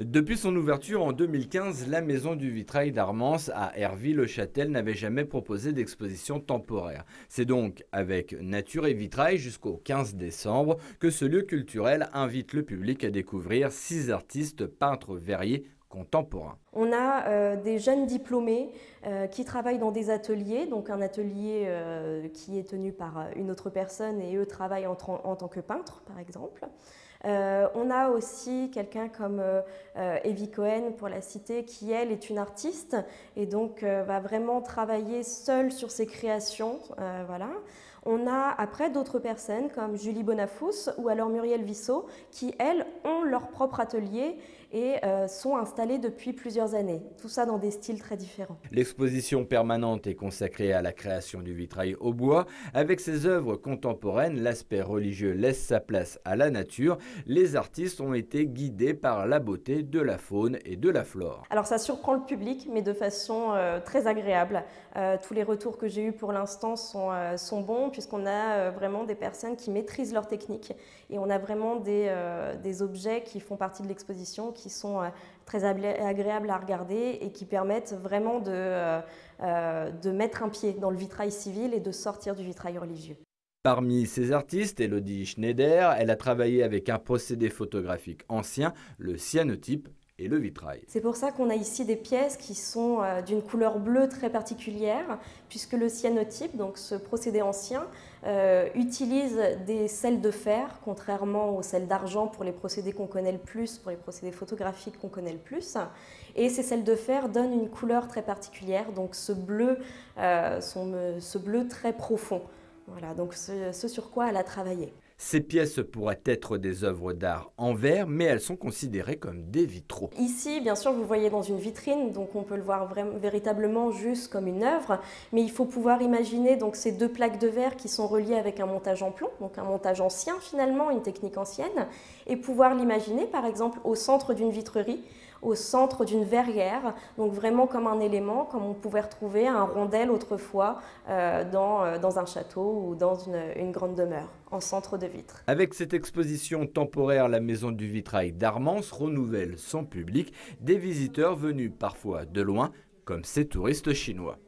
Depuis son ouverture en 2015, la maison du Vitrail d'Armance à Ervy-le-Châtel n'avait jamais proposé d'exposition temporaire. C'est donc avec Nature et Vitrail jusqu'au 15 décembre que ce lieu culturel invite le public à découvrir 6 artistes, peintres, verriers, contemporains. On a des jeunes diplômés qui travaillent dans des ateliers, donc un atelier qui est tenu par une autre personne et eux travaillent en tant que peintres par exemple. On a aussi quelqu'un comme Evie Cohen pour la citer qui elle est une artiste et donc va vraiment travailler seule sur ses créations. Voilà. On a après d'autres personnes comme Julie Bonafous ou alors Muriel Vissot qui elles ont leur propre atelier et sont installées depuis plusieurs années, tout ça dans des styles très différents. L'exposition permanente est consacrée à la création du vitrail au bois. Avec ses œuvres contemporaines, l'aspect religieux laisse sa place à la nature. Les artistes ont été guidés par la beauté de la faune et de la flore. Alors ça surprend le public, mais de façon très agréable. Tous les retours que j'ai eus pour l'instant sont bons, puisqu'on a vraiment des personnes qui maîtrisent leur technique et on a vraiment des objets qui font partie de l'exposition qui sont très agréables à regarder et qui permettent vraiment de mettre un pied dans le vitrail civil et de sortir du vitrail religieux. Parmi ces artistes, Elodie Schneider, elle a travaillé avec un procédé photographique ancien, le cyanotype et le vitrail. C'est pour ça qu'on a ici des pièces qui sont d'une couleur bleue très particulière, puisque le cyanotype, donc ce procédé ancien, utilise des sels de fer, contrairement aux sels d'argent pour les procédés qu'on connaît le plus, pour les procédés photographiques qu'on connaît le plus. Et ces sels de fer donnent une couleur très particulière, donc ce bleu très profond. Voilà, donc ce sur quoi elle a travaillé. Ces pièces pourraient être des œuvres d'art en verre, mais elles sont considérées comme des vitraux. Ici, bien sûr, vous voyez dans une vitrine, donc on peut le voir véritablement juste comme une œuvre, mais il faut pouvoir imaginer donc, ces deux plaques de verre qui sont reliées avec un montage en plomb, donc un montage ancien finalement, une technique ancienne, et pouvoir l'imaginer par exemple au centre d'une vitrerie, au centre d'une verrière, donc vraiment comme un élément, comme on pouvait retrouver un rondel autrefois dans un château ou dans une grande demeure, en centre de vitre. Avec cette exposition temporaire, la maison du Vitrail d'Armance renouvelle son public, des visiteurs venus parfois de loin, comme ces touristes chinois.